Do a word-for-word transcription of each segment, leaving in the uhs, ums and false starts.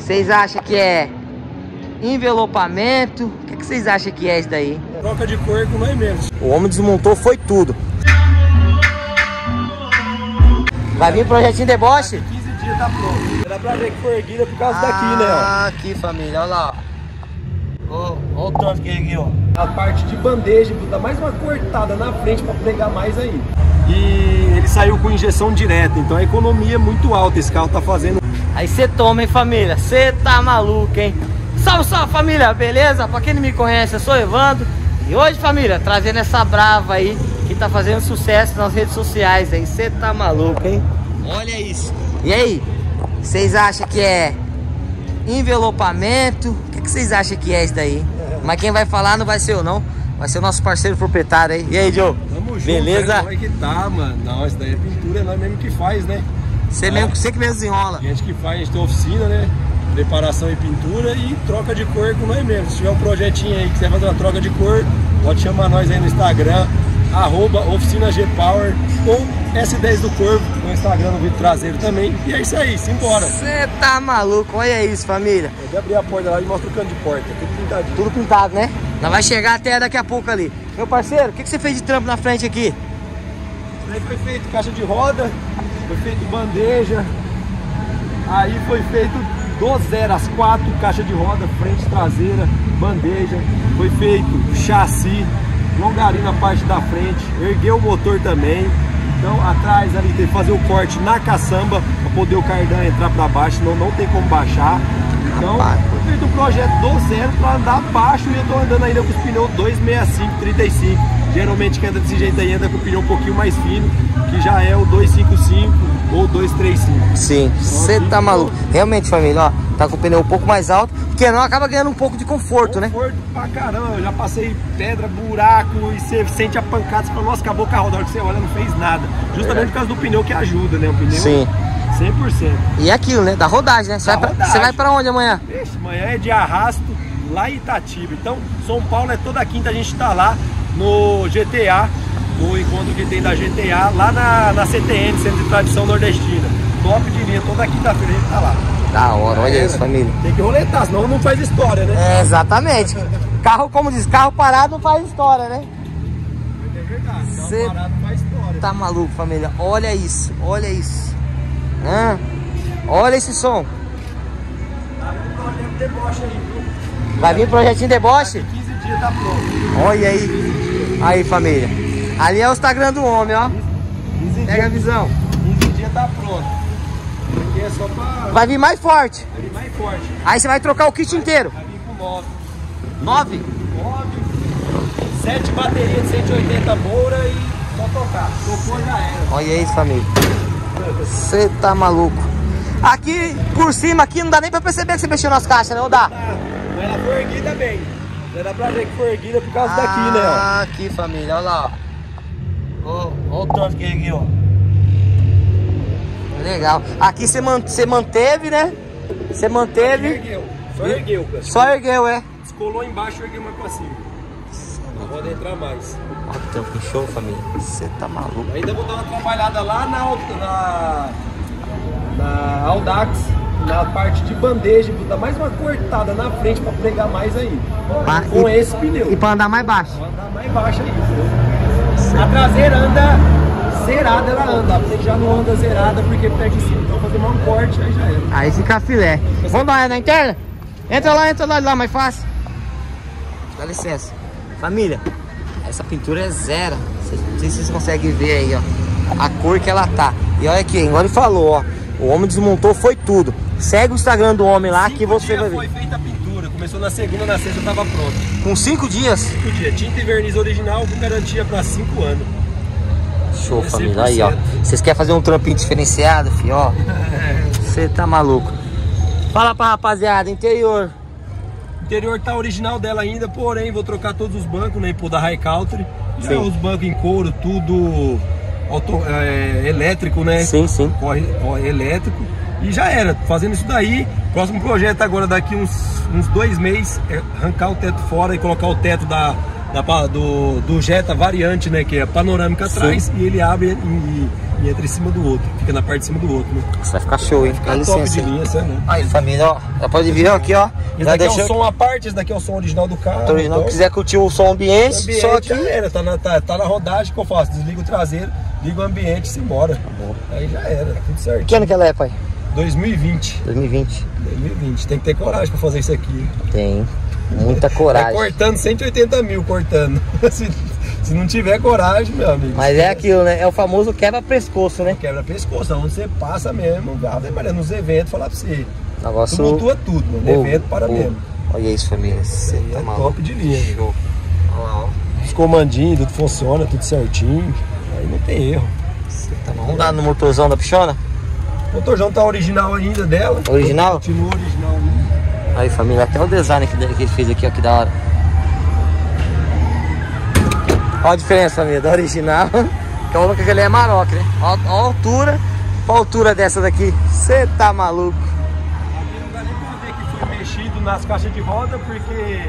Vocês acham que é envelopamento? O que vocês acham que é isso daí? Troca de cor com nós mesmos. O homem desmontou, foi tudo. Vai vir o projetinho deboche? quinze dias tá pronto. Dá pra ver que foi erguida por causa ah, daqui, né? Ah, aqui, família, olha lá. Ó, ó o tanto que é aqui, ó. A parte de bandeja, dá mais uma cortada na frente pra pregar mais aí. E ele saiu com injeção direta, então a economia é muito alta. Esse carro tá fazendo. Aí você toma, hein, família? Você tá maluco, hein? Salve, salve, família, beleza? Pra quem não me conhece, eu sou o Evandro. E hoje, família, trazendo essa brava aí que tá fazendo sucesso nas redes sociais, hein? Você tá maluco, hein? Olha isso. E aí, vocês acham que é envelopamento? O que vocês acham que é isso daí? É. Mas quem vai falar não vai ser eu, não. Vai ser o nosso parceiro proprietário aí. E aí, Joe? Tamo junto. Beleza? Como é que tá, mano? Não, isso daí é pintura, é nós mesmo que faz, né? Você ah, mesmo, você que mesmo desenrola. A gente que faz, a gente tem oficina, né? Preparação e pintura e troca de cor com nós mesmos. Se tiver um projetinho aí que você vai fazer uma troca de cor, pode chamar nós aí no Instagram, arroba oficina G Power ou S dez do Corvo no Instagram, no vídeo traseiro também. E é isso aí, simbora. Você tá maluco, olha isso, família. Eu vou abrir a porta lá e mostra o canto de porta. Tudo pintado. Tudo pintado, né? Nós vai chegar até daqui a pouco ali. Meu parceiro, o que, que você fez de trampo na frente aqui? Isso aí foi feito caixa de roda, foi feito bandeja, aí foi feito. Do zero às quatro, caixa de roda, frente traseira, bandeja, foi feito chassi, longarina na parte da frente, ergueu o motor também. Então atrás ali tem que fazer o corte na caçamba para poder o cardan entrar para baixo, senão não tem como baixar. Então foi feito um projeto do zero para andar baixo e eu tô andando ainda com os pneus dois sessenta e cinco, trinta e cinco. Geralmente quem anda desse jeito aí anda com o pneu um pouquinho mais fino, que já é o dois cinquenta e cinco. Ou dois três cinco. Sim, você tá maluco. Realmente, família, ó, tá com o pneu um pouco mais alto, porque não acaba ganhando um pouco de conforto, conforto né? Conforto pra caramba. Eu já passei pedra, buraco e você sente a pancada. Você fala, nossa, acabou o carro. Da hora que você olha, não fez nada. Justamente é. por causa do pneu que ajuda, né? O pneu Sim. cem por cento. E aquilo, né? Da rodagem, né? Você vai, vai pra onde amanhã? Vixe, amanhã é de arrasto lá em Itatiba. Então, São Paulo é toda quinta, a gente tá lá no G T A. O encontro que tem da G T A lá na, na C T N, Centro de Tradição Nordestina. Top de linha, toda quinta-feira ele tá lá. Da hora, olha isso, família. Tem que roletar, senão não faz história, né? É, exatamente. Carro, como diz, carro parado não faz história, né? É verdade, carro Cê parado não faz história. Tá maluco, família? Olha isso, olha isso. Hã? Olha esse som. Tá vindo um projetinho deboche aí, viu? Vai vir um projetinho deboche? quinze dias tá pronto. Olha aí. Aí, família. Ali é o Instagram do homem, ó. Pega a visão. quinze dias tá pronto. Aqui é só pra... Vai vir mais forte. Vai vir mais forte. Aí você vai trocar o kit vai, inteiro. Vai vir com nove. nove? nove. sete baterias de cento e oitenta moura e só tocar. Tocou já era. Olha isso, família. Você tá maluco. Aqui por cima, aqui não dá nem pra perceber que você mexeu nas caixas, né? Ou dá? Tá. Mas ela foi erguida bem. Já dá pra ver que foi erguida por causa ah, daqui, né? Ah, aqui, família. Olha lá, ó. Olha o tanto que é aqui, ó. Legal. Aqui você man, manteve, né? Você manteve. Só ergueu. Só ergueu, cara. Só ergueu, é. Descolou embaixo e ergueu mais pra cima. Não pode entrar mais. Olha o tanto que show, família. Você tá maluco. Ainda vou dar uma trabalhada lá na, na, na Aldax, na parte de bandeja. Vou dar mais uma cortada na frente pra pregar mais aí. Pra, com e, esse pneu. E pra andar mais baixo. Pra andar mais baixo aí, entendeu? A traseira anda zerada, ela anda. Você já não anda zerada porque pega em cima. Então fazer mais um corte, aí já era. Aí fica filé. Vamos dar uma na interna? Entra lá, entra lá, lá, mais fácil. Dá licença. Família, essa pintura é zero. Não sei se vocês conseguem ver aí, ó. A cor que ela tá. E olha aqui, igual ele falou, ó. O homem desmontou, foi tudo. Segue o Instagram do homem lá que você vai ver. Foi feita a pintura. Começou na segunda, na sexta tava pronto. Com cinco dias? Cinco dias. Tinta e verniz original com garantia para cinco anos. Show, família. Aí, ó. Vocês querem fazer um trampinho diferenciado, filho? Ó. Você tá maluco. Fala pra rapaziada, interior. Interior tá original dela ainda, porém vou trocar todos os bancos, né? Pô, da High Country. Já os bancos em couro, tudo... Auto, é, elétrico, né? Sim, sim. Corre, corre elétrico. E já era, fazendo isso daí. Próximo projeto agora, daqui uns, uns dois meses, é arrancar o teto fora e colocar o teto da, da, do, do Jetta Variante, né? Que é panorâmica atrás. Sim. E ele abre e, e entra em cima do outro. Fica na parte de cima do outro, né? Isso vai ficar show, hein? Fica top de linha, certo, né? Aí, família, ó. Já pode vir aqui, ó. Esse daqui é o som à parte, esse daqui é o som original do carro. Se não quiser curtir o som ambiente, o ambiente só aqui. Era, tá, na, tá, tá na rodagem que eu faço. Desliga o traseiro, liga o ambiente e se embora. Tá, aí já era, tudo certo. Que ano que ela é, pai? dois mil e vinte. dois mil e vinte. dois mil e vinte. Tem que ter coragem pra fazer isso aqui. Tem. Muita coragem. Tá cortando cento e oitenta mil, cortando. se, se não tiver coragem, meu amigo. Mas é aquilo, né? É o famoso quebra-pescoço, né? Quebra-pescoço. Onde você passa mesmo, Maria, nos eventos, falar pra você. Negócio... Tumultua tudo, mano. Né? Oh, evento para oh. mesmo. Olha isso, família. Você tá é maluco. Top de linha. Show. Olha lá, ó. Os comandinhos, tudo funciona, tudo certinho. Aí não tem erro. Você tá maluco. Vamos dar no motorzão da pichona? O motorzão tá original ainda dela. Original? Continua original ainda. Aí, família, até o design que ele fez aqui, ó, que da hora. Olha a diferença, família, da original. Que é o que ele é maroca, né? Olha a altura. Qual a altura dessa daqui? Você tá maluco? Aqui não dá nem pra ver que foi mexido nas caixas de roda, porque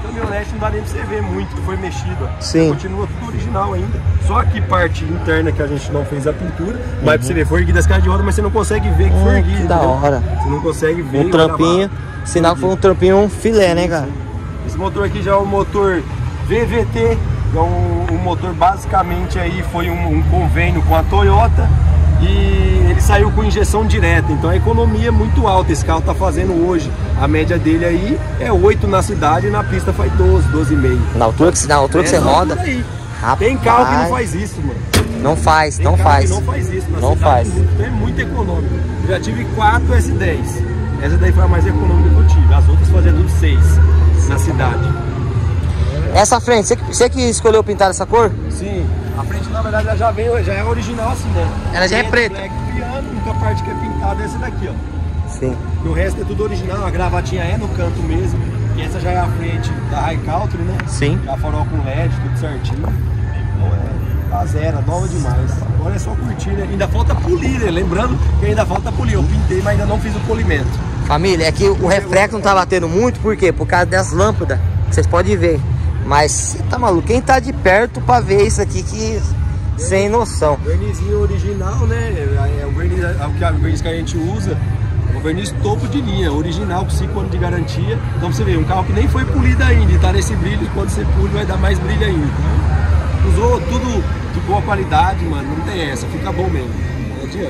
caminhonete não dá nem pra você ver muito que foi mexido. Sim. Continua tudo original ainda. Só aqui parte interna que a gente não fez a pintura, uhum. Mas pra você ver, foi erguida as caixas de roda, mas você não consegue ver que hum, foi erguida. Que da hora. Você não consegue ver. Um trampinho, sinal que foi um trampinho, um filé, né, cara? Esse motor aqui já é um motor V V T, é um, um motor basicamente aí foi um, um convênio com a Toyota e ele saiu com injeção direta, então a economia é muito alta. Esse carro tá fazendo hoje, a média dele aí é oito na cidade e na pista faz doze, doze e meio. Na altura que, na altura é, que você roda? Aí. Rapaz. Tem carro que não faz isso, mano. Não faz, tem não carro faz. Que não faz isso, na não cidade, faz. Então é muito econômico. Eu já tive quatro S dez, essa daí foi a mais econômica que eu tive, as outras faziam tudo seis na cidade. Essa frente, você que, você que escolheu pintar essa cor? Sim, a frente na verdade ela já veio, já é original assim, né? Ela já é preta. É criando, a única parte que é pintada é essa daqui, ó. Sim. E o resto é tudo original, a gravatinha é no canto mesmo. E essa já é a frente da High Country, né? Sim. Já farol com L E D, tudo certinho. É, tá zero, nova demais. Agora é só curtir, né? Ainda falta polir, né? Lembrando que ainda falta polir. Eu pintei, mas ainda não fiz o polimento. Família, é que o reflexo não tá batendo muito, por quê? Por causa das lâmpadas, que vocês podem ver. Mas você tá maluco, quem tá de perto pra ver isso aqui que é, sem noção. Vernizinho original, né? É o verniz, é o verniz que a gente usa, é o verniz topo de linha, original, com cinco anos de garantia. Então você vê, um carro que nem foi polido ainda e tá nesse brilho, quando você pule vai dar mais brilho ainda. Então, usou tudo de boa qualidade, mano, não tem essa, fica bom mesmo.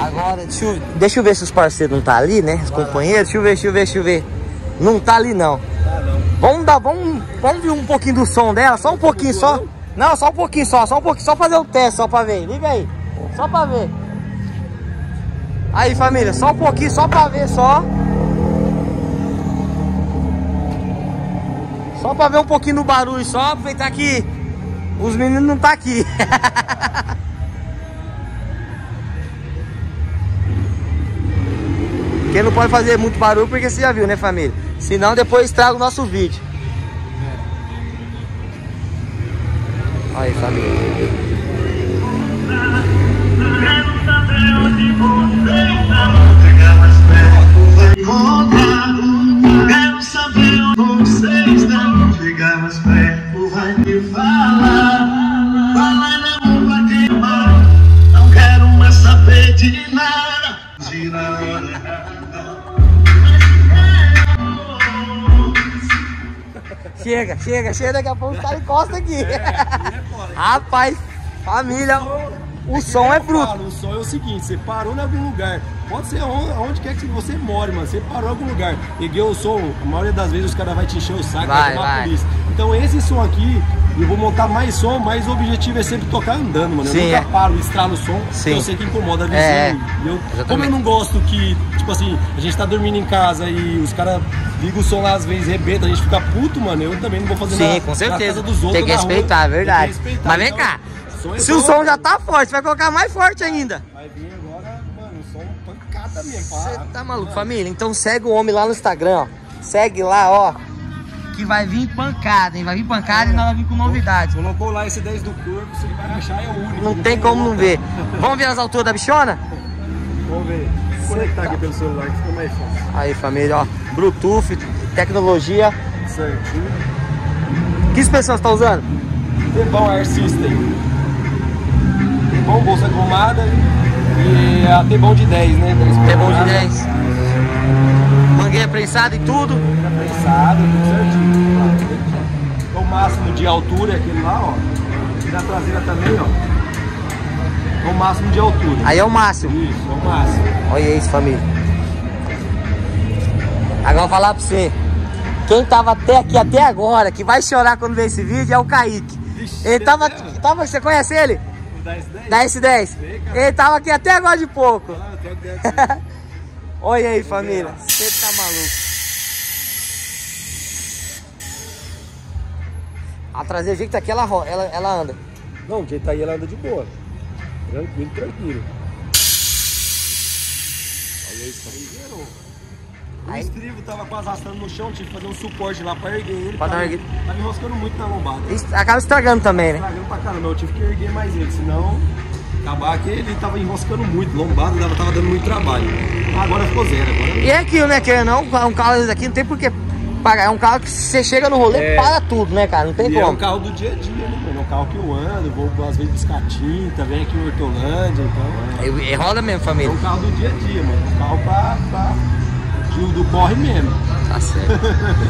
Agora, deixa eu, deixa eu ver se os parceiros não tá ali, né? Os Vai companheiros, lá. deixa eu ver, deixa eu ver, deixa eu ver. Não tá ali não. Tá não. Vamos dar, vamos, vamos ver um pouquinho do som dela, só um pouquinho, só. Não, só um pouquinho, só, só um pouquinho, só fazer o teste, só pra ver. Liga aí, só pra ver. Aí, família, só um pouquinho, só pra ver, só. Só pra ver um pouquinho do barulho, só aproveitar que os meninos não tá aqui. Porque não pode fazer muito barulho, porque você já viu, né, família? Senão depois estraga o nosso vídeo. Aí, família. Quero saber onde você está. Chegar mais perto, vai me falar. Falar na roupa de mal. Não quero mais saber de nada. De nada. Chega, chega, chega, daqui a pouco os caras encostam aqui. É, aqui é rapaz, família, o som, o som é, é bruto. Falo, o som é o seguinte, você parou em algum lugar, pode ser onde, onde quer que você more, mano, você parou em algum lugar, peguei o som, a maioria das vezes os caras vão te encher o saco, vai, vai tomar a polícia. Então esse som aqui, eu vou montar mais som, mas o objetivo é sempre tocar andando, mano. Eu Sim, nunca é. paro, estralo o som, Sim. eu sei que incomoda a vizinha. É, eu, como eu não gosto que, tipo assim, a gente tá dormindo em casa e os caras... Liga o som lá, às vezes rebenta, a gente fica puto, mano. Eu também não vou fazer nada. Sim, com certeza. Tem que respeitar, é verdade. Mas vem cá, se o som já tá forte, vai colocar mais forte ainda. Vai vir agora, mano, o som pancada mesmo. Você tá maluco, família? Então segue o homem lá no Instagram, ó. Segue lá, ó. Que vai vir pancada, hein? Vai vir pancada e nós vamos vir com novidade. Colocou lá esse dez do corpo, se ele vai achar é o único. Não tem como não ver. Vamos ver as alturas da bichona? Vamos ver. Conectar aqui pelo celular que fica mais fácil. Aí, família, ó, Bluetooth, tecnologia certinho. Que inspeção você tá usando? Tebom Air System. Tebom bolsa cromada e a Tebom de dez, né? Tebom de dez. Mangueira prensada e tudo? Mangueira prensada, tudo certinho. O máximo de altura é aquele lá, ó. E na traseira também, ó. O máximo de altura. Aí é o máximo? Isso, é o máximo. Olha isso, família. Agora vou falar pra você. Quem tava até aqui, até agora, que vai chorar quando ver esse vídeo, é o Kaique. Vixe, ele tava, tava... Você conhece ele? Da S dez? Da S dez. Sei, ele tava aqui até agora de pouco. Ah, eu tenho que... Olha aí, família. Você tá maluco. A traseira, o jeito que tá aqui, ela, ela, ela anda. Não, o jeito tá aí, ela anda de boa. Tranquilo, tranquilo. Olha isso, família. O aí... estribo tava quase assando no chão, tive que fazer um suporte lá pra erguer ele. Pra tá, me, erguer... tá me enroscando muito na lombada. Isso acaba estragando também, né? Estragando pra caramba, eu tive que erguer mais ele, senão acabar aqui ele tava enroscando muito, lombada tava, tava dando muito trabalho. Agora ficou zero. Agora... E é aquilo, né? Querendo não, um carro daqui não tem por que pagar. É um carro que você chega no rolê e é... para tudo, né, cara? Não tem e como. É um carro do dia a dia, né? É um carro que eu ando, vou às vezes buscar tinta, vem aqui em Hortolândia e tal. É... Roda mesmo, família. É um carro do dia a dia, mano. Um carro pra... pra... do corre mesmo. Tá certo.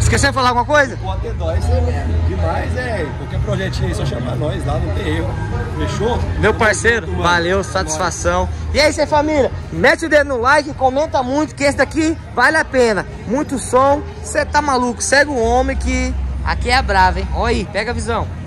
Esqueceu de falar alguma coisa? Pode ter dó, isso é mesmo. Demais, é. Qualquer projetinho aí, só chamar nós lá, não tem erro. Fechou? Meu parceiro, valeu, satisfação. E é isso aí, família. Mete o dedo no like, comenta muito, que esse daqui vale a pena. Muito som, você tá maluco. Segue o homem que aqui é bravo, hein? Olha aí, pega a visão.